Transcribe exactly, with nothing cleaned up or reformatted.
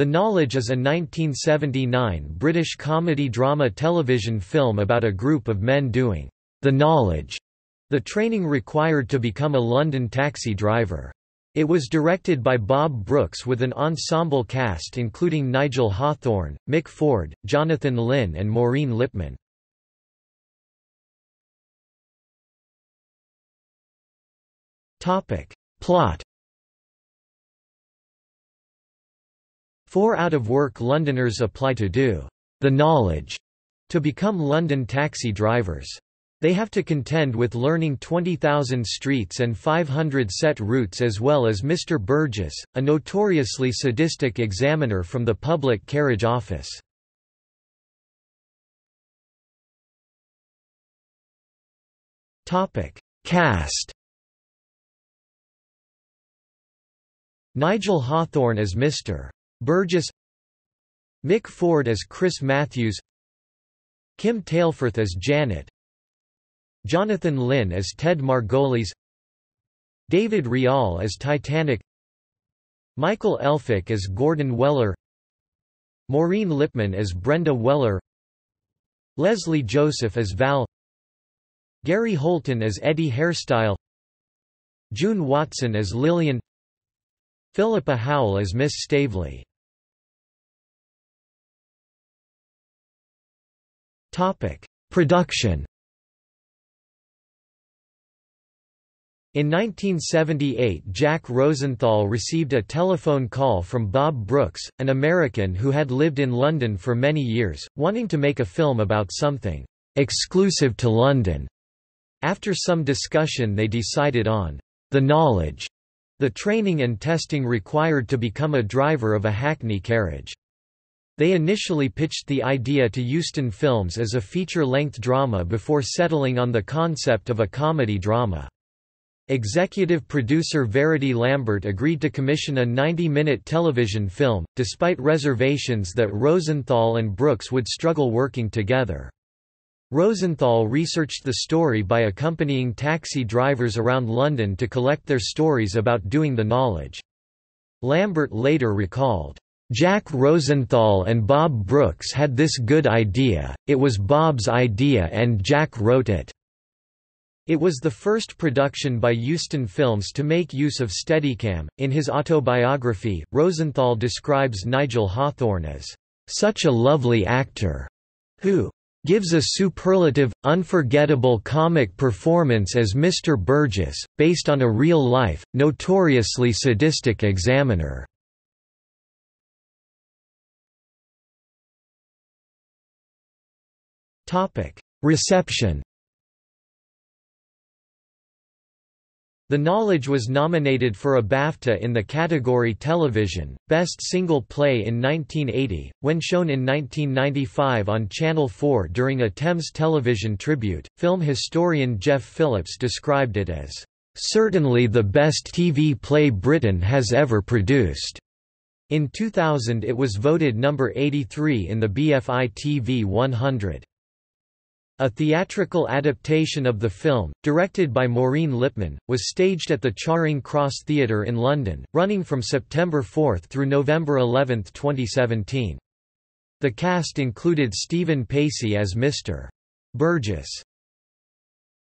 The Knowledge is a nineteen seventy-nine British comedy-drama television film about a group of men doing the knowledge, the training required to become a London taxi driver. It was directed by Bob Brooks with an ensemble cast including Nigel Hawthorne, Mick Ford, Jonathan Lynn and Maureen Lipman. Plot. Four out-of-work Londoners apply to do the knowledge to become London taxi drivers. They have to contend with learning twenty thousand streets and five hundred set routes as well as Mister Burgess, a notoriously sadistic examiner from the public carriage office. Topic: Cast. Nigel Hawthorne as Mister Burgess, Mick Ford as Chris Matthews, Kim Tailforth as Janet, Jonathan Lynn as Ted Margolis, David Rial as Titanic, Michael Elphick as Gordon Weller, Maureen Lipman as Brenda Weller, Leslie Joseph as Val, Gary Holton as Eddie Hairstyle, June Watson as Lillian, Philippa Howell as Miss Staveley. Topic: Production. In nineteen seventy-eight, Jack Rosenthal received a telephone call from Bob Brooks, an American who had lived in London for many years, wanting to make a film about something exclusive to London. After some discussion, they decided on the knowledge, the training and testing required to become a driver of a hackney carriage. They initially pitched the idea to Euston Films as a feature-length drama before settling on the concept of a comedy drama. Executive producer Verity Lambert agreed to commission a ninety-minute television film, despite reservations that Rosenthal and Brooks would struggle working together. Rosenthal researched the story by accompanying taxi drivers around London to collect their stories about doing the knowledge. Lambert later recalled, "Jack Rosenthal and Bob Brooks had this good idea, it was Bob's idea and Jack wrote it." It was the first production by Euston Films to make use of Steadicam. In his autobiography, Rosenthal describes Nigel Hawthorne as such a lovely actor who gives a superlative, unforgettable comic performance as Mister Burgess, based on a real-life, notoriously sadistic examiner. Topic: Reception. The Knowledge was nominated for a BAFTA in the category Television, Best Single Play in nineteen eighty, when shown in nineteen ninety-five on Channel four during a Thames television tribute. Film historian Jeff Phillips described it as, "Certainly the best T V play Britain has ever produced." In two thousand it was voted number eighty-three in the B F I T V one hundred. A theatrical adaptation of the film, directed by Maureen Lipman, was staged at the Charing Cross Theatre in London, running from September fourth through November eleventh twenty seventeen. The cast included Stephen Pacey as Mister Burgess,